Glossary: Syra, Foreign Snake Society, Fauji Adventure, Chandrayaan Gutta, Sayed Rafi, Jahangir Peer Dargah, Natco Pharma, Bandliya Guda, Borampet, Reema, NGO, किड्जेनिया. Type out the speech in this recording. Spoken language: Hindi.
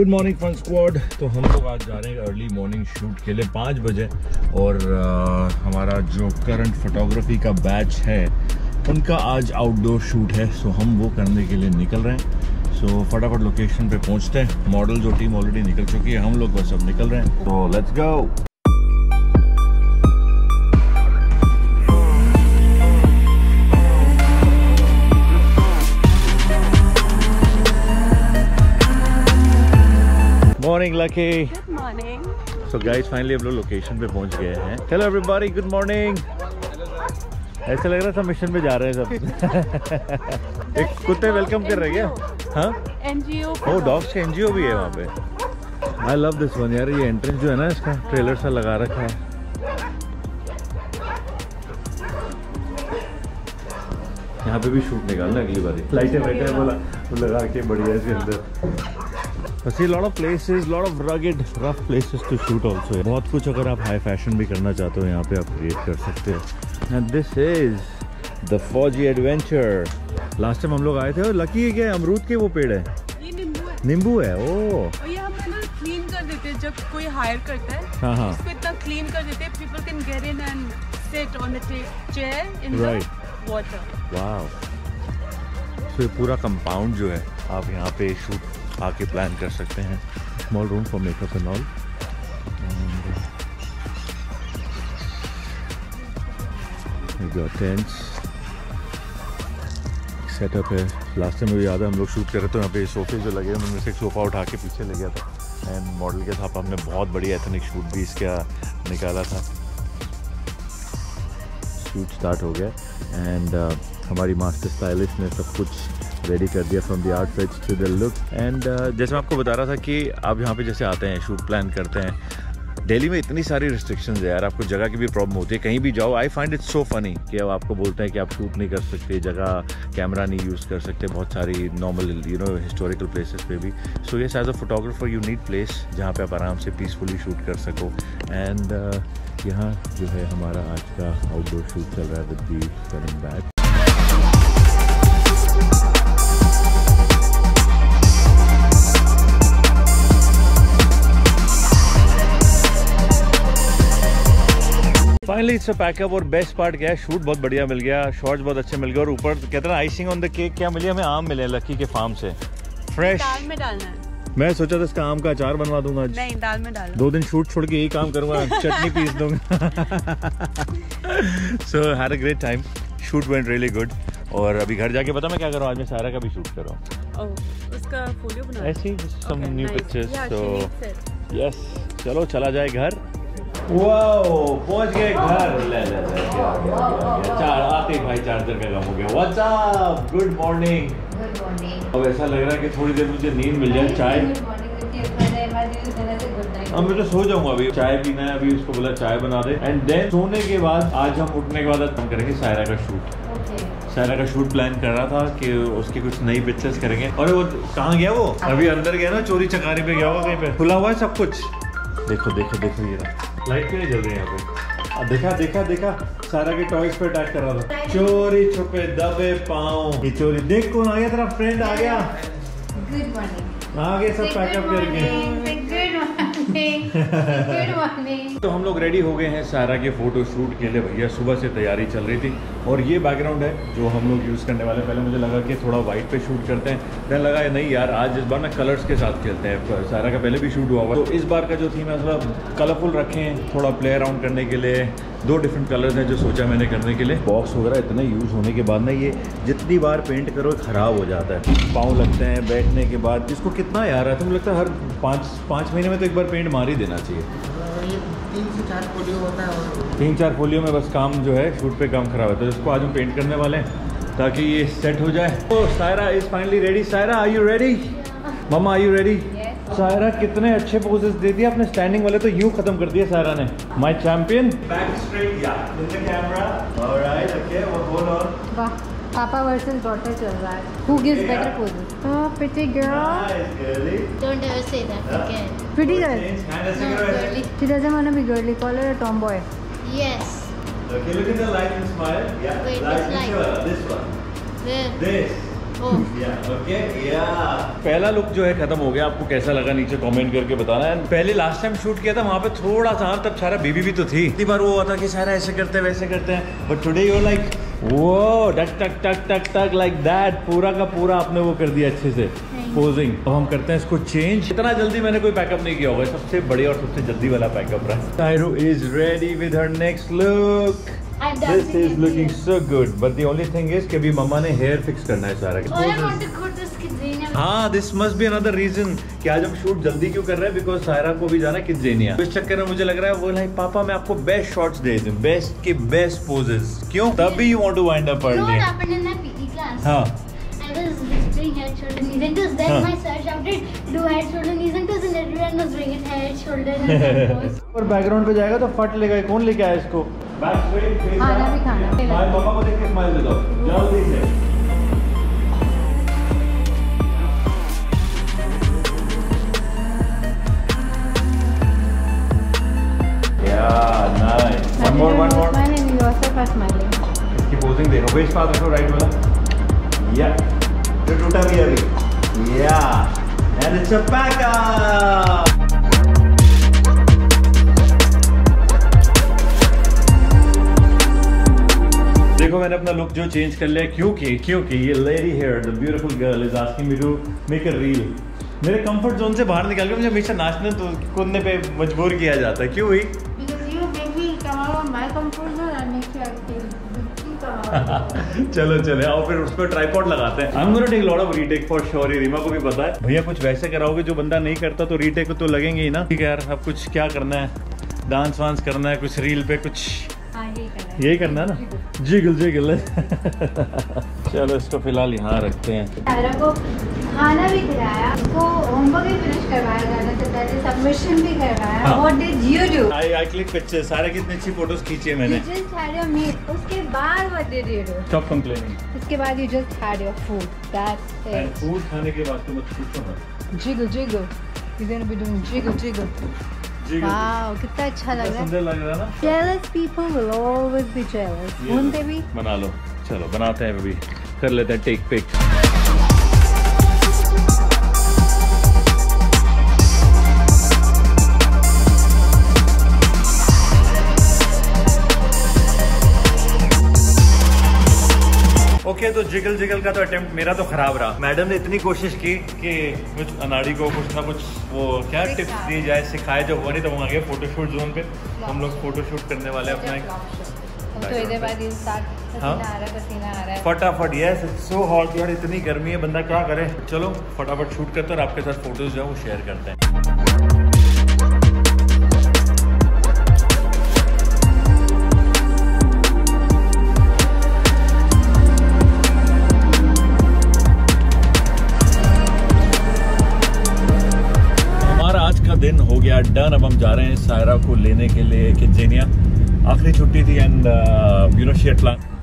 Good morning fun squad. तो हम लोग आज जा रहे हैं अर्ली मॉर्निंग शूट के लिए 5 बजे और हमारा जो करंट फोटोग्राफी का बैच है उनका आज आउटडोर शूट है। सो हम वो करने के लिए निकल रहे हैं। सो फटाफट लोकेशन पे पहुंचते हैं। मॉडल जो टीम ऑलरेडी निकल चुकी है, हम लोग बस अब निकल रहे हैं। तो let's go. Morning, Lucky. Good morning. So guys, finally हम लोग लोकेशन पे पहुंच गए हैं। Hello everybody, good morning. ऐसा लग रहा था मिशन पे जा रहे हैं सब। एक कुत्ते वेलकम कर रहे हैं क्या? हाँ? NGO। Oh, dogs के NGO भी है वहाँ पे। I love this one यार, ये entrance जो है ना इसका ट्रेलर सा लगा रखा है। यहाँ पे भी शूट निकालना अगली बारी। लाइटें वाइटें वो लगा के बढ़िया इसके अंदर। I see lot of places, lot of rugged, rough places to shoot also. बहुत कुछ अगर आप high fashion भी करना चाहते हो यहाँ पे आप create कर सकते हो। And this is the Fauji Adventure. Last time हम लोग आए थे और lucky है क्या अमरूद के वो पेड़ है? ये नींबू है। नींबू है, ओह। और ये हम इतना clean कर देते हैं जब कोई hire करता है। हाँ हाँ। इसको इतना clean कर देते हैं, people can get in and sit on the chair in the water. Wow. तो ये पूरा compound जो है आप यहाँ पे shoot आके प्लान कर सकते हैं। Small room for makeup and all. Tents setup है। लास्ट टाइम मुझे याद है हम लोग शूट कर रहे थे यहाँ पे सोफे जो लगे उनमें से एक सोफ़ा उठा के पीछे ले गया था एंड मॉडल के साथ हमने बहुत बढ़िया एथनिक शूट भी इसका निकाला था। शूट स्टार्ट हो गया एंड हमारी मास्टर स्टाइलिस्ट ने सब कुछ रेडी कर दिया from the outfits to the look. And जैसे मैं आपको बता रहा था कि आप यहाँ पे जैसे आते हैं शूट प्लान करते हैं, दिल्ली में इतनी सारी रिस्ट्रिक्शंस है यार, आपको जगह की भी प्रॉब्लम होती है। कहीं भी जाओ I find it's so funny कि अब आपको बोलते हैं कि आप शूट नहीं कर सकते, जगह कैमरा नहीं यूज़ कर सकते, बहुत सारी normal you know historical places पे भी। So yes, as a photographer you need place जहाँ पे आप आराम से पीसफुली शूट कर सको। एंड यहाँ जो है हमारा आज का आउटडोर शूट चल रहा है with the current batch. Finally इससे पैकअप और बेस्ट पार्ट क्या है, शूट बहुत बढ़िया मिल गया, शॉट्स बहुत अच्छे मिल गए और ऊपर कहते हैं आइसिंग ऑन द केक क्या मिली हमें, आम मिले लकी के फार्म से फ्रेश। दाल में डालना है। मैं सोचा था इसका आम का अचार बनवा दूंगा आज। नहीं, दाल में डालो। 2 दिन शूट छोड़ के यही काम करूंगा, चटनी पीस दूंगा। So had a great time, shoot went really good. और अभी घर जाके पता मैं क्या कर रहा हूँ, आज मैं सारा का भी शूट कर रहा हूँ, उसका फोटो बनाऊंगा ऐसे some new pictures. So yes, चलो चला जाए घर। वाओ, पहुंच गए घर। ले ले ले, क्या गया चार आते भाई, चार्जर का कम हो गया। What's up, good morning. Good morning. अब ऐसा लग रहा है कि थोड़ी देर मुझे नींद मिल जाए। चाय अब मैं तो सो जाऊंगा, अभी चाय पीना है, अभी उसको बोला चाय बना दे एंड देन सोने के बाद आज हम उठने के बाद हम करेंगे सायरा का शूट। सायरा का शूट प्लान कर रहा था कि उसकी कुछ नई पिक्चर्स करेंगे। और वो कहाँ गया, वो अभी अंदर गया ना, चोरी चकारी पे गया हुआ, कहीं पे खुला हुआ है सब कुछ। देखो देखो देखो ये लाइट क्यों नहीं जल रही है यहाँ पे। देखा देखा देखा, सारा के टॉयज पे अटैक कर रहा था। चोरी छुपे दबे पाँव ये चोरी। देख कौन आ गया, तेरा फ्रेंड आ गया। Good morning. आ गए सब पैकअप करके। तो हम लोग रेडी हो गए हैं सारा के फोटो शूट के लिए। भैया सुबह से तैयारी चल रही थी और ये बैकग्राउंड है जो हम लोग यूज़ करने वाले हैं। पहले मुझे लगा कि थोड़ा वाइट पे शूट करते हैं, देन लगा है नहीं यार आज इस बार ना कलर्स के साथ खेलते हैं। सारा का पहले भी शूट हुआ हुआ, तो इस बार का जो थीम है थोड़ा कलरफुल रखें, थोड़ा प्ले अराउंड करने के लिए। 2 डिफरेंट कलर्स हैं जो सोचा मैंने करने के लिए। बॉक्स वगैरह इतना यूज़ होने के बाद ना ये जितनी बार पेंट करो ख़राब हो जाता है, पाँव लगते हैं बैठने के बाद। जिसको कितना यार है, तो मुझे लगता है हर 5 महीने में तो एक बार पेंट मार ही देना चाहिए। 3 से 4 फोलियो होता है और 3-4 फोलियो में बस काम जो है शूट पे काम खराब होता है। इसको आज हम पेंट करने वाले हैं ताकि ये सेट हो जाए। तो Saira is finally ready. Saira are you ready? Mamma are you ready? Saira कितने अच्छे पोजेस दे दिए अपने। स्टैंडिंग वाले तो यूँ ख़त्म कर दिया सायरा ने। My champion. बैक स्ट्रेट या in the camera. Alright, okay, hold on. पापा वर्सेस डॉटर चल रहा है। Who gives better poses? Oh, pretty girl. Nice, girly. Don't ever say that again. Pretty girl. No, girly. She doesn't want to be girly. Call her a tomboy. Yes. Okay, look at the light and smile. Yeah. Wait, light. This one. This one. This. पहला लुक जो है खत्म हो गया, आपको कैसा लगा नीचे कमेंट करके बताना। एंड पहले लास्ट टाइम शूट किया था वहाँ पे थोड़ा सा, हाँ तब सारा बेबी भी तो थी, इतनी बार वो हुआ था कि सारा ऐसे करते हैं वैसे करते हैं, बट टुडे यू लाइक वो टक टक टक टक टक लाइक दैट, पूरा का पूरा आपने वो कर दिया अच्छे से पोजिंग। अब हम करते हैं इसको चेंज। इतना जल्दी मैंने कोई पैकअप नहीं किया होगा, सबसे बढ़िया और सबसे जल्दी वाला पैकअप रहा। Sairu is ready with her next look. This is looking so good, but the only thing is कि अभी मम्मा ने हेयर फिक्स करना है सारा। हाँ, this must be another reason कि आज हम शूट जल्दी क्यों कर रहे हैं, बिकॉज सायरा को भी जाना किड्जेनिया। इस चक्कर में मुझे लग रहा है वो लाइक पापा मैं आपको बेस्ट शॉट्स दे दूं, बेस्ट के बेस्ट पोजेस, क्यों तभी you want to wind up early. हाँ और बैकग्राउंड पे जाएगा तो फट लेगा, कौन लेके आया इसको। खाना भी खाना हमारे पापा को देख के स्माइल दे दो जल्दी से। या नाइस, वन मोर इसकी पोजिंग देखो, वेस्ट पास उसको राइट वाला, या ये टूटा भी अभी, या एंड इट्स अ पैकअप। देखो मैंने अपना लुक जो चेंज कर लिया क्योंकि ये lady here the beautiful girl is asking me to make a reel. मेरे कंफर्ट जोन से बाहर निकाल के मुझे हमेशा नाचने तो कूदने पे मजबूर किया जाता है, क्यों हुई? चलो चले आओ फिर उसको ट्राइपॉड लगाते हैं। I'm gonna take a lot of retake for sure, ये रीमा को भी पता है। भैया कुछ वैसे कराओगे जो बंदा नहीं करता तो रीटेक तो लगेंगे ही ना। ठीक है यार, अब कुछ क्या करना है, डांस वांस करना है कुछ रील पे, कुछ यही करना है ना, जिगल। चलो इसको फिलहाल यहाँ रखते हैं। सायरा को खाना भी खिलाया, उसको होमवर्क भी फिनिश करवाया, जाने से पहले सबमिशन भी करवाया। What did you do? I click picture. Saira की इतनी अच्छी फोटोज खींची है मैंने। Just had your meal. उसके बाद what did you do? Stop complaining. उसके बाद you just had your food, that's it. Food खाने के बाद तो मत पूछो मत। Jiggle. You gonna be doing jiggle. Wow कितना अच्छा लग रहा है, सुंदर लग रहा है ना। Jealous people will always be jealous, उनसे भी बना लो। चलो बनाते हैं, अभी कर लेते हैं टेक पिक। ओके तो जिगल का तो अटेम्प्ट मेरा तो खराब रहा। मैडम ने इतनी कोशिश की कि कुछ अनाड़ी को कुछ ना कुछ वो क्या टिप्स दी जाए, सिखाए, जब वो नहीं तो वहाँ गए फोटोशूट जोन पे। हम लोग फोटोशूट करने वाले अपना फटाफट। यस इट्स सो हॉट यार, इतनी गर्मी है, बंदा क्या करे। चलो फटाफट शूट करते हैं और आपके साथ फोटोज जो है वो शेयर करते हैं। दिन हो गया डन, अब हम जा रहे हैं सायरा को लेने के लिए किड्जेनिया। आखिरी छुट्टी थी and you know she plan